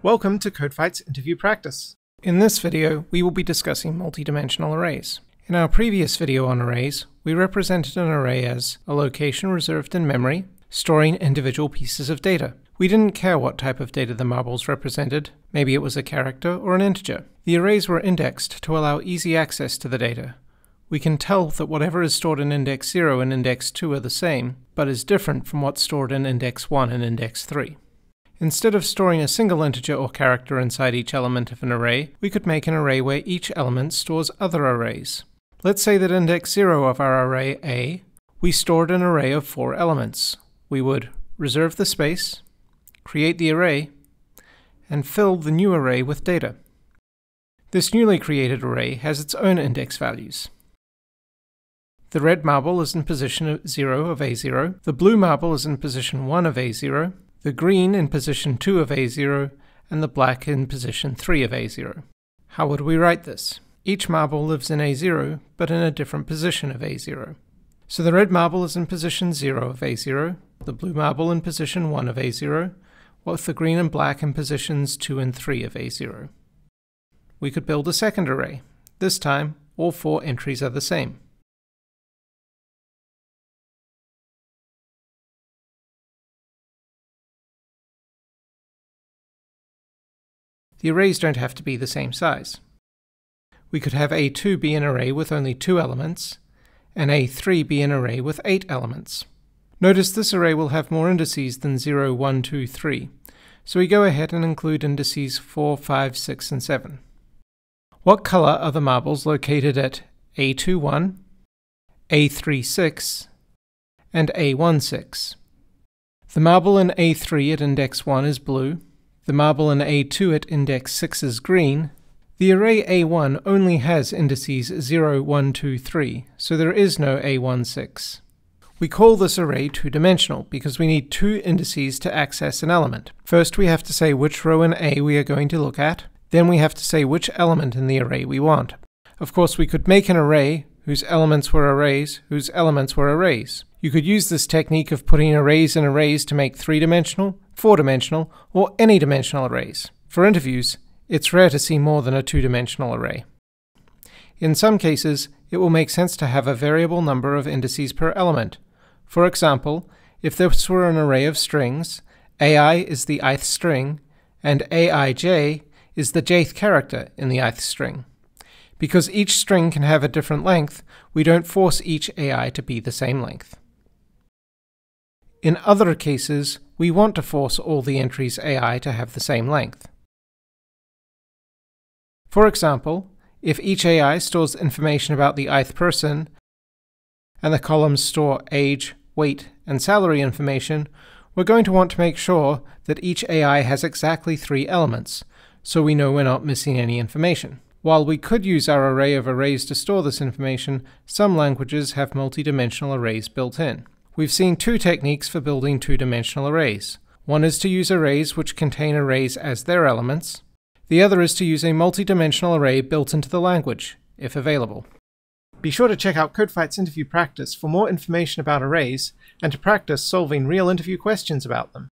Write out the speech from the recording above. Welcome to CodeFight's Interview Practice. In this video, we will be discussing multidimensional arrays. In our previous video on arrays, we represented an array as a location reserved in memory, storing individual pieces of data. We didn't care what type of data the marbles represented. Maybe it was a character or an integer. The arrays were indexed to allow easy access to the data. We can tell that whatever is stored in index 0 and index 2 are the same, but is different from what's stored in index 1 and index 3. Instead of storing a single integer or character inside each element of an array, we could make an array where each element stores other arrays. Let's say that index 0 of our array A, we stored an array of 4 elements. We would reserve the space, create the array, and fill the new array with data. This newly created array has its own index values. The red marble is in position 0 of A0, the blue marble is in position 1 of A0, the green in position 2 of A0, and the black in position 3 of A0. How would we write this? Each marble lives in A0, but in a different position of A0. So the red marble is in position 0 of A0, the blue marble in position 1 of A0, with the green and black in positions 2 and 3 of A0. We could build a second array. This time, all 4 entries are the same. The arrays don't have to be the same size. We could have A2 be an array with only 2 elements, and A3 be an array with 8 elements. Notice this array will have more indices than 0, 1, 2, 3, so we go ahead and include indices 4, 5, 6, and 7. What color are the marbles located at A21, A36, and A16? The marble in A3 at index 1 is blue, the marble in A2 at index 6 is green. The array A1 only has indices 0, 1, 2, 3, so there is no A16. We call this array two-dimensional because we need 2 indices to access an element. First we have to say which row in A we are going to look at, then we have to say which element in the array we want. Of course we could make an array whose elements were arrays, whose elements were arrays. You could use this technique of putting arrays in arrays to make 3-dimensional, 4-dimensional, or any dimensional arrays. For interviews, it's rare to see more than a 2-dimensional array. In some cases, it will make sense to have a variable number of indices per element. For example, if this were an array of strings, AI is the ith string, and AIJ is the jth character in the ith string. Because each string can have a different length, we don't force each AI to be the same length. In other cases, we want to force all the entries AI to have the same length. For example, if each AI stores information about the ith person, and the columns store age, weight, and salary information, we're going to want to make sure that each AI has exactly 3 elements, so we know we're not missing any information. While we could use our array of arrays to store this information, some languages have multidimensional arrays built in. We've seen 2 techniques for building two-dimensional arrays. One is to use arrays which contain arrays as their elements. The other is to use a multidimensional array built into the language, if available. Be sure to check out CodeFight's Interview Practice for more information about arrays and to practice solving real interview questions about them.